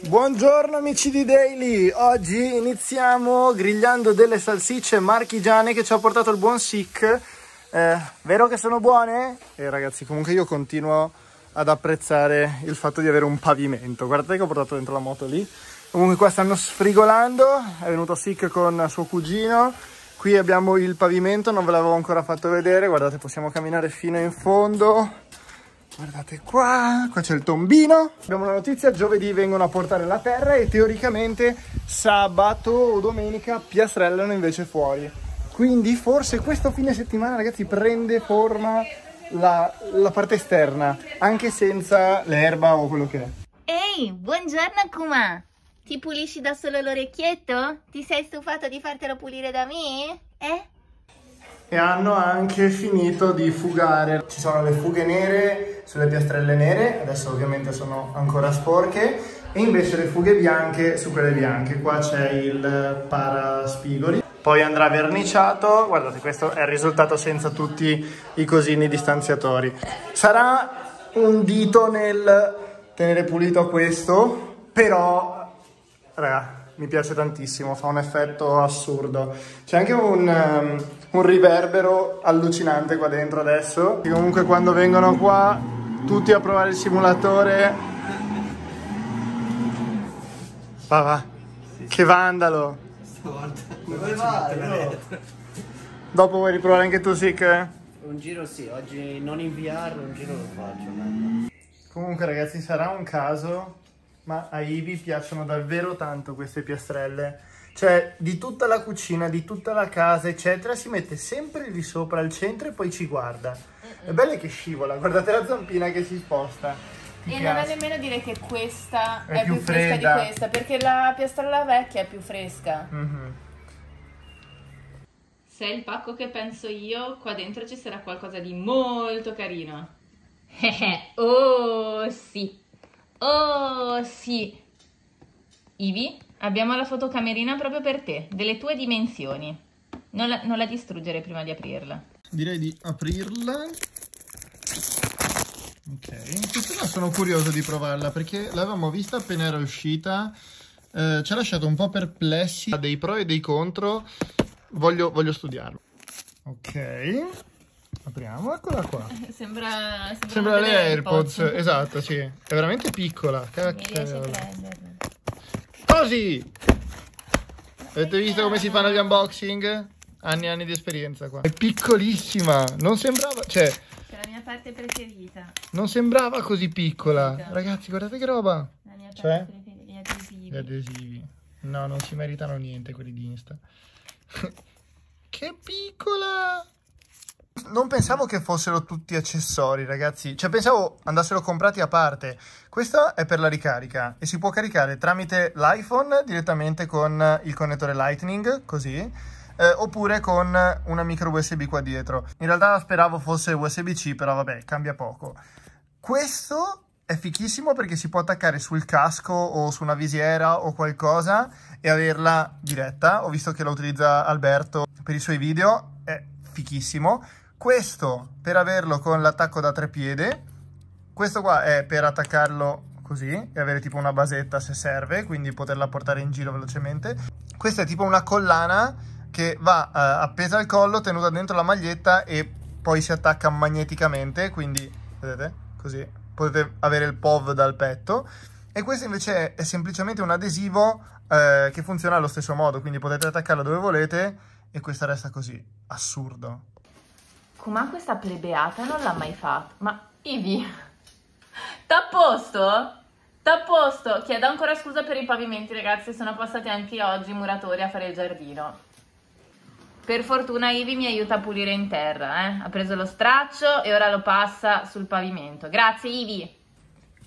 Buongiorno amici di Daily, oggi iniziamo grigliando delle salsicce marchigiane che ci ha portato il buon Sic. Vero che sono buone? Ragazzi, comunque io continuo ad apprezzare il fatto di avere un pavimento. Guardate che ho portato dentro la moto lì. Comunque qua stanno sfrigolando, è venuto Sic con suo cugino. Qui abbiamo il pavimento, non ve l'avevo ancora fatto vedere. Guardate, possiamo camminare fino in fondo. Guardate qua, qua c'è il tombino. Abbiamo una notizia, giovedì vengono a portare la terra e teoricamente sabato o domenica piastrellano invece fuori. Quindi forse questo fine settimana, ragazzi, prende forma la parte esterna, anche senza l'erba o quello che è. Ehi, buongiorno Kuma! Ti pulisci da solo l'orecchietto? Ti sei stufato di fartelo pulire da me? E hanno anche finito di fugare. Ci sono le fughe nere sulle piastrelle nere, adesso ovviamente sono ancora sporche, e invece le fughe bianche su quelle bianche. Qua c'è il paraspigoli, poi andrà verniciato. Guardate, questo è il risultato senza tutti i cosini distanziatori. Sarà un dito nel tenere pulito questo, però raga, mi piace tantissimo, fa un effetto assurdo. C'è anche un riverbero allucinante qua dentro adesso. E comunque quando vengono qua tutti a provare il simulatore, va, che vandalo. Dopo vuoi riprovare anche tu, Sic? Un giro sì, oggi non inviarlo, un giro lo faccio. Comunque ragazzi, sarà un caso, ma a Ivy piacciono davvero tanto queste piastrelle. Cioè, di tutta la cucina, di tutta la casa, eccetera, si mette sempre lì sopra al centro e poi ci guarda. È bello che scivola, guardate la zampina che si sposta. E non è nemmeno dire che questa è più fresca di questa, perché la piastrella vecchia è più fresca. Se è il pacco che penso io, qua dentro ci sarà qualcosa di molto carino. Oh sì! Oh sì, Ivy, abbiamo la fotocamerina proprio per te, delle tue dimensioni. Non la distruggere prima di aprirla. Direi di aprirla. Ok, questa sono curioso di provarla perché l'avevamo vista appena era uscita, ci ha lasciato un po' perplessi. Ha dei pro e dei contro, voglio studiarlo. Ok, apriamo, eccola qua. Sembra le AirPods. Esatto, sì. È veramente piccola. Così! Avete visto come si fanno gli unboxing? Anni e anni di esperienza qua. È piccolissima. Non sembrava, cioè, è la mia parte preferita. Non sembrava così piccola. Ragazzi, guardate che roba. La mia parte preferita, gli adesivi. Gli adesivi. No, non si meritano niente quelli di Insta. Che piccola! Non pensavo che fossero tutti accessori, ragazzi. Cioè, pensavo andassero comprati a parte. Questa è per la ricarica e si può caricare tramite l'iPhone direttamente con il connettore Lightning, così, oppure con una micro USB qua dietro. In realtà speravo fosse USB-C, però vabbè, cambia poco. Questo è fichissimo perché si può attaccare sul casco o su una visiera o qualcosa e averla diretta. Ho visto che la utilizza Alberto per i suoi video. È fichissimo. Questo per averlo con l'attacco da treppiede, questo qua è per attaccarlo così e avere tipo una basetta se serve, quindi poterla portare in giro velocemente. Questa è tipo una collana che va appesa al collo, tenuta dentro la maglietta e poi si attacca magneticamente, quindi vedete così potete avere il POV dal petto. E questo invece è semplicemente un adesivo che funziona allo stesso modo, quindi potete attaccarlo dove volete e questa resta così. Assurdo. Ma questa plebeata non l'ha mai fatta. Ma Ivy, t'ha posto? T'ha posto? Chiedo ancora scusa per i pavimenti, ragazzi. Sono passati anche oggi i muratori a fare il giardino. Per fortuna Ivy mi aiuta a pulire in terra, eh? Ha preso lo straccio e ora lo passa sul pavimento. Grazie Ivy.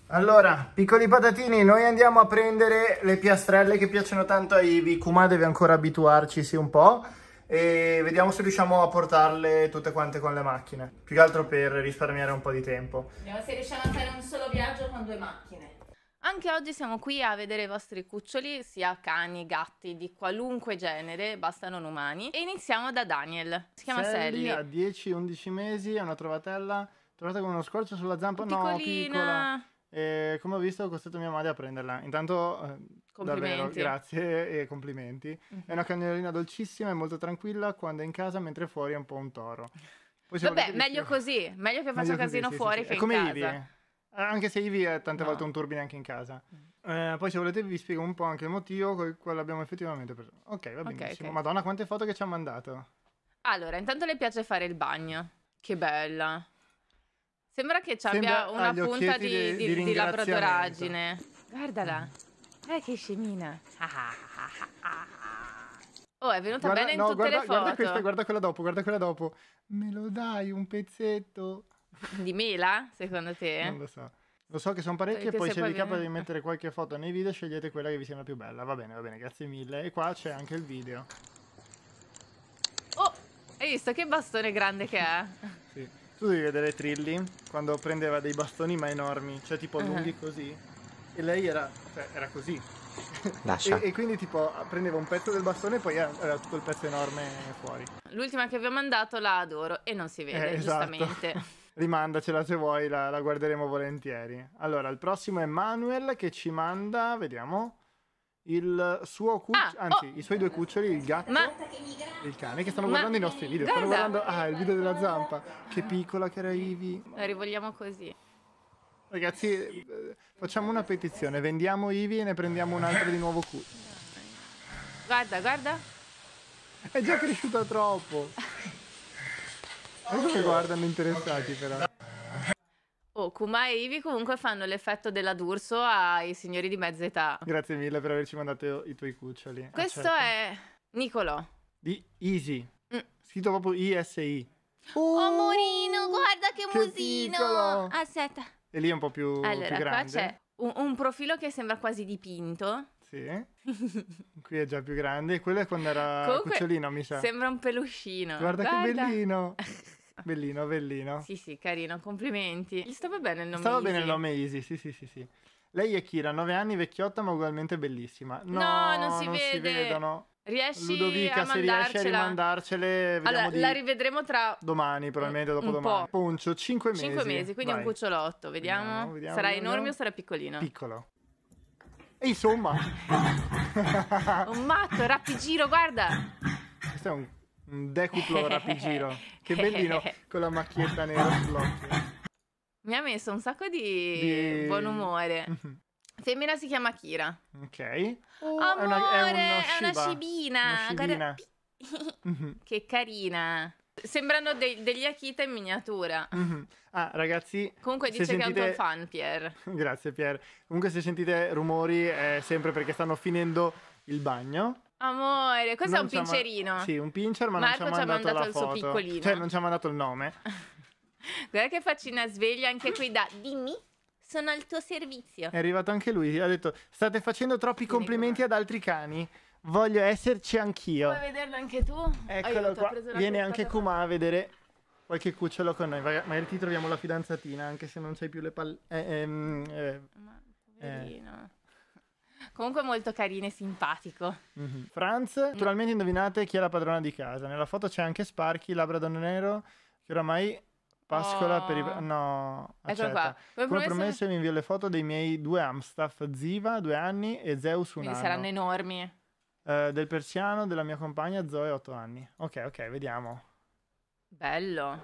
Allora, piccoli patatini, noi andiamo a prendere le piastrelle che piacciono tanto a Ivy. Kuma deve ancora abituarci un po'. E vediamo se riusciamo a portarle tutte quante con le macchine, più che altro per risparmiare un po' di tempo. Vediamo se riusciamo a fare un solo viaggio con due macchine. Anche oggi siamo qui a vedere i vostri cuccioli, sia cani, gatti, di qualunque genere, basta non umani. E iniziamo da Daniel, si chiama Sally. Ha 10-11 mesi, è una trovatella, trovata con uno scorcio sulla zampa, piccolina. No, piccola. E come ho visto, è costato mia madre a prenderla. Intanto, davvero, grazie e complimenti. Mm-hmm. È una cagnolina dolcissima e molto tranquilla quando è in casa, mentre fuori è un po' un toro. Poi, vabbè, meglio così, meglio che faccia casino fuori che in casa. Come Ivy, anche se Ivy è tante volte un turbine anche in casa. Poi se volete vi spiego un po' anche il motivo con il quale l'abbiamo effettivamente preso. Ok, va benissimo. Okay. Madonna, quante foto che ci ha mandato. Allora, intanto le piace fare il bagno. Che bella. Sembra che ci abbia una punta di labradoraggine. Guardala. Che scemina. Oh, è venuta bene in tutte le foto. Guarda questa, guarda quella dopo, guarda quella dopo. Me lo dai un pezzetto? Di mela, secondo te? Non lo so. Lo so che sono parecchie, poi se vi capita di mettere qualche foto nei video, scegliete quella che vi sembra più bella. Va bene, grazie mille. E qua c'è anche il video. Oh, hai visto che bastone grande che è? Sì. Tu devi vedere Trilli, quando prendeva dei bastoni ma enormi, cioè tipo lunghi così, e lei era, cioè, era così. E quindi tipo prendeva un pezzo del bastone e poi era tutto il pezzo enorme fuori. L'ultima che vi ho mandato la adoro e non si vede, esatto. Giustamente. Rimandacela se vuoi, la guarderemo volentieri. Allora, il prossimo è Manuel che ci manda, vediamo, il suo cucciolo, i suoi due cuccioli, il gatto e il cane, che stanno guardando i nostri video. Guarda. Stanno guardando, il video della zampa. Che piccola che era Ivy. La rivogliamo così. Ragazzi, facciamo una petizione. Vendiamo Ivy e ne prendiamo un altro di nuovo cucciolo. Guarda, guarda. È già cresciuta troppo. Che guardano interessati però. Oh, Kuma e Ivy comunque fanno l'effetto della d'Urso ai signori di mezza età. Grazie mille per averci mandato i tuoi cuccioli. Questo è Nicolo di Easy, scritto proprio ISI. Oh, Morino, guarda che musino piccolo. Aspetta. E lì è un po' più, più grande. Allora, qua c'è un profilo che sembra quasi dipinto. Sì. Qui è già più grande. Quello è quando era comunque cucciolino, mi sa. Sembra un peluscino. Guarda. Che bellino. Bellino, bellino. Sì, sì, carino, complimenti. Gli stava bene il nome Easy. Stava bene il nome Easy, sì, sì, sì, sì. Lei è Kira, 9 anni, vecchiotta ma ugualmente bellissima. No, non si vedono. Riesci Ludovica, a se riesci a rimandarcele. Allora, la rivedremo tra domani, probabilmente dopodomani. Poncio, 5 mesi. 5 mesi, quindi vai. Un cucciolotto, vediamo. Vediamo sarà enorme o sarà piccolino? Piccolo. E insomma. Un matto, rapi-giro, guarda. Questo è un decuplo rapigiro. Che bellino con la macchietta nera sull'occhio. Mi ha messo un sacco di buon umore. Femmina si chiama Kira. Ok. Oh, amore, è una scibina. Guarda... Che carina. Sembrano degli Akita in miniatura. Ah, ragazzi. Comunque dice che è un tuo fan, Pier. Grazie, Pier. Comunque se sentite rumori è sempre perché stanno finendo il bagno. Amore, questo è un pincerino. Sì, un pincer, ma Marco non ci ha mandato il suo piccolino. Cioè, non ci ha mandato il nome. Guarda che faccina sveglia anche qui da... Dimmi, sono al tuo servizio. È arrivato anche lui, ha detto, state facendo troppi complimenti ad altri cani. Voglio esserci anch'io. Vuoi vederlo anche tu? Eccolo qua. Viene anche Kuma a vedere qualche cucciolo con noi. Magari ti troviamo la fidanzatina, anche se non c'hai più le palle... Ma, poverino... Comunque molto carino e simpatico. Franz, naturalmente indovinate chi è la padrona di casa. Nella foto c'è anche Sparchi, labrador nero, che oramai pascola per i... No, accetta. Come promesso vi invio le foto dei miei due Amstaff, Ziva, 2 anni, e Zeus, 1 anno. Quindi saranno enormi. Del persiano, della mia compagna, Zoe, 8 anni. Ok, ok, vediamo. Bello.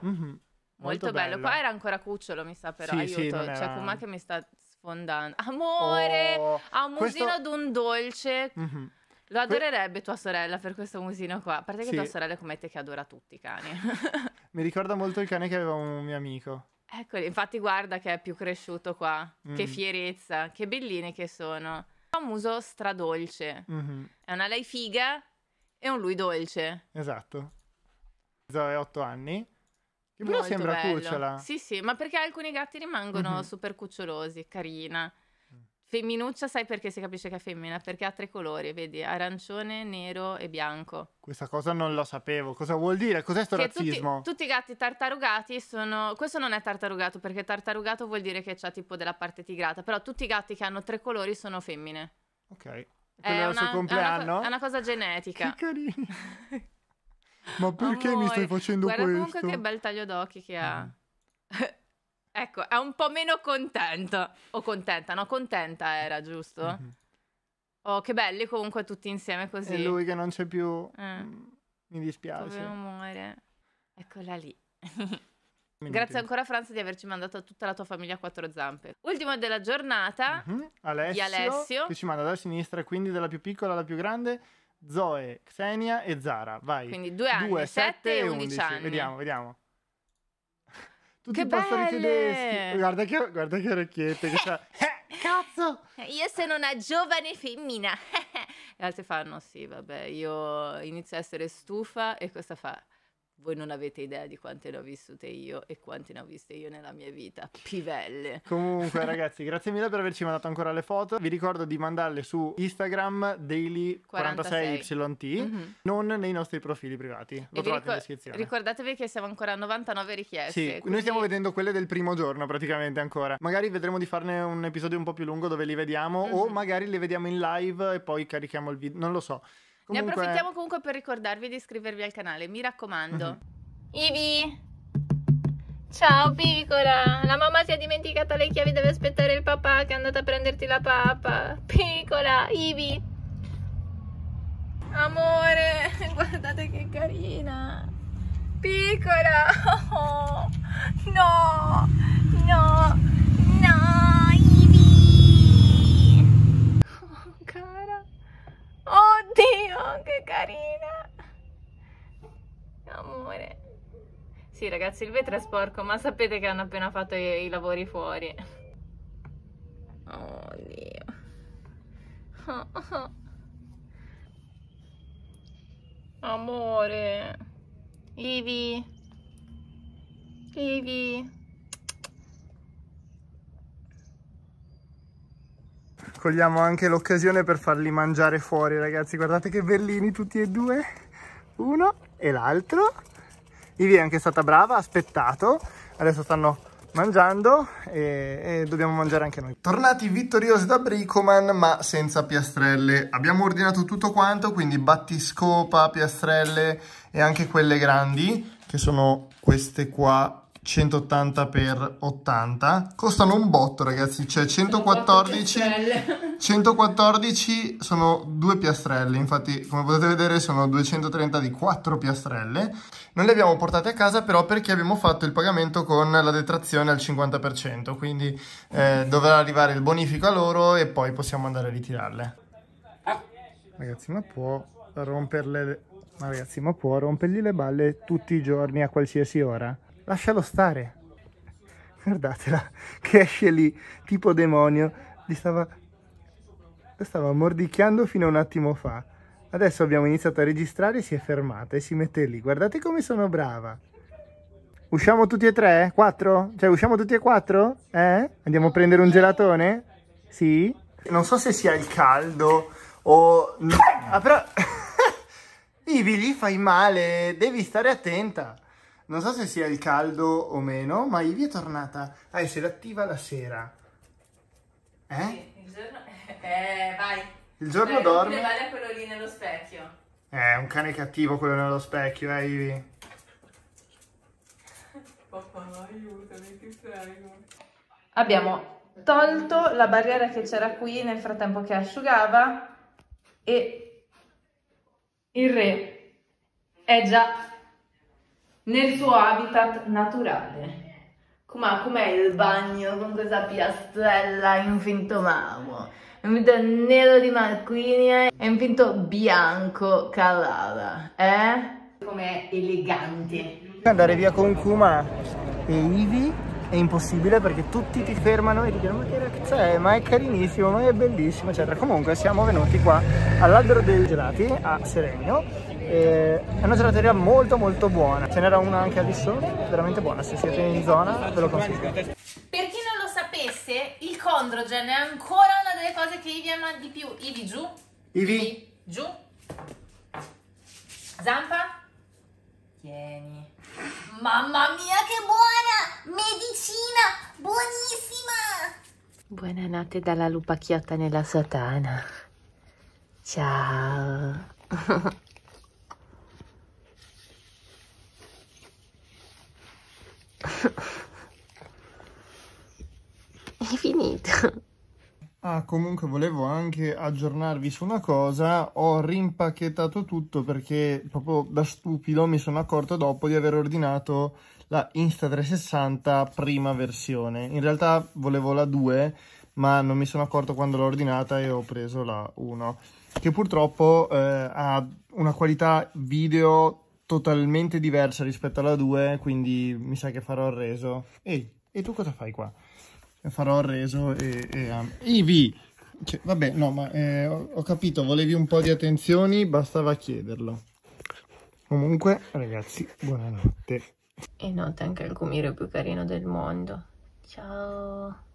Molto bello. Qua era ancora cucciolo, mi sa, però. Sì, aiuto, sì, c'è Kuma che mi sta... fondando. Amore, ha un musino d'un dolce. Lo adorerebbe tua sorella per questo musino qua. A parte che tua sorella come te che adora tutti i cani. Mi ricorda molto il cane che aveva un mio amico. Eccoli, infatti guarda che è più cresciuto qua. Che fierezza, che bellini che sono. Ha un muso stradolce. È una lei figa e un lui dolce. Esatto. Zoe, 8 anni. Che però sembra cucciola. Sì, sì, ma perché alcuni gatti rimangono super cucciolosi, carina. Femminuccia, sai perché si capisce che è femmina? Perché ha 3 colori, vedi? Arancione, nero e bianco. Questa cosa non la sapevo. Cosa vuol dire? Cos'è sto razzismo? Tutti i gatti tartarugati sono... Questo non è tartarugato, perché tartarugato vuol dire che c'ha tipo della parte tigrata. Però tutti i gatti che hanno 3 colori sono femmine. Ok. Quello è il suo compleanno? È una cosa genetica. Che carino. Ma perché mi stai facendo questo? Guarda comunque che bel taglio d'occhi che ha. Ecco, è un po' meno contenta. O contenta, no? Contenta era, giusto? Mm-hmm. Oh, che belli comunque tutti insieme così. E lui che non c'è più. Mi dispiace. Come muore. Eccola lì. Grazie ancora, Franz, di averci mandato tutta la tua famiglia a quattro zampe. Ultimo della giornata, Alessio, che ci manda da sinistra, quindi dalla più piccola alla più grande, Zoe, Xenia e Zara. Vai. Quindi 2 anni, 7 e 11 anni. Vediamo. Tutti i pastori tedeschi. Guarda che orecchiette che c'ha. Cazzo! Io sono una giovane femmina. E altri fanno, sì, vabbè, io inizio a essere stufa. E questa fa, voi non avete idea di quante ne ho vissute io e quante ne ho viste io nella mia vita. Pivelle. Comunque, ragazzi, grazie mille per averci mandato ancora le foto. Vi ricordo di mandarle su Instagram daily46yt, non nei nostri profili privati. Lo trovate in descrizione. Ricordatevi che siamo ancora a 99 richieste. Sì, quindi noi stiamo vedendo quelle del primo giorno praticamente ancora. Magari vedremo di farne un episodio un po' più lungo dove li vediamo, o magari le vediamo in live e poi carichiamo il video, non lo so. Comunque... Ne approfittiamo comunque per ricordarvi di iscrivervi al canale, mi raccomando. Ivy! Ciao piccola! La mamma si è dimenticata le chiavi, deve aspettare il papà che è andato a prenderti la pappa. Piccola, Ivy! Amore, guardate che carina! Piccola! Oh, no, Ivy! Oh, cara! Oddio, che carina! Amore. Sì, ragazzi, il vetro è sporco, ma sapete che hanno appena fatto i lavori fuori. Oddio. Amore. Ivy. Cogliamo anche l'occasione per farli mangiare fuori, ragazzi. Guardate che bellini tutti e due. Uno e l'altro. Ivy è anche stata brava, ha aspettato. Adesso stanno mangiando e dobbiamo mangiare anche noi. Tornati vittoriosi da Bricoman, ma senza piastrelle. Abbiamo ordinato tutto quanto, quindi battiscopa, piastrelle e anche quelle grandi, che sono queste qua. 180 x 80, costano un botto, ragazzi, cioè 114 sono 2 piastrelle, infatti come potete vedere sono 230 di 4 piastrelle. Non le abbiamo portate a casa però perché abbiamo fatto il pagamento con la detrazione al 50%, quindi dovrà arrivare il bonifico a loro e poi possiamo andare a ritirarle. Ragazzi, ma può romperle, ma ragazzi, ma può rompergli le balle tutti i giorni a qualsiasi ora? Lascialo stare. Guardatela, che esce lì, tipo demonio. Stava mordicchiando fino a un attimo fa. Adesso abbiamo iniziato a registrare, si è fermata e si mette lì. Guardate come sono brava. Usciamo tutti e tre? 4? Cioè, usciamo tutti e 4? Eh? Andiamo a prendere un gelatone? Sì? Non so se sia il caldo o... Ah, però... Ivy, lì fai male, devi stare attenta. Non so se sia il caldo o meno, ma Ivy è tornata a essere attiva la sera. Eh? Il giorno... vai. Il giorno vai, dorme. Vale quello lì nello specchio. Un cane cattivo quello nello specchio, Ivy. Papà, aiutami, ti prego. Abbiamo tolto la barriera che c'era qui nel frattempo che asciugava e il re è già... nel suo habitat naturale. Ma com'è il bagno con questa piastrella in finto marmo? È un finto nero di Marquinia e un finto bianco Carrara. Com'è elegante. Andare via con Kuma e Ivy è impossibile perché tutti ti fermano e ti dicono ma che ragazza è, ma è carinissimo, ma è bellissimo, eccetera. Comunque siamo venuti qua all'albero dei gelati a Serenio. È una gelateria molto buona. Ce n'era una anche a Lissone, veramente buona. Se siete in zona ve lo consiglio. Per chi non lo sapesse, il Condrogen è ancora una delle cose che Ivy ama di più. Ivy giù, Ivy giù, zampa, tieni. Mamma mia che buona, medicina, buonissima. Buonanotte dalla lupacchiotta nella sotana. Ciao. è finito. Ah, comunque volevo anche aggiornarvi su una cosa. Ho rimpacchettato tutto perché proprio da stupido mi sono accorto dopo di aver ordinato la Insta360 prima versione. In realtà volevo la 2, ma non mi sono accorto quando l'ho ordinata e ho preso la 1, che purtroppo ha una qualità video totalmente diversa rispetto alla 2, quindi mi sa che farò il reso. Ehi, e tu cosa fai qua? Farò il reso Ivy! Cioè, vabbè, no, ma ho capito, volevi un po' di attenzioni, bastava chiederlo. Comunque, ragazzi, buonanotte. E notte anche il gomito più carino del mondo. Ciao!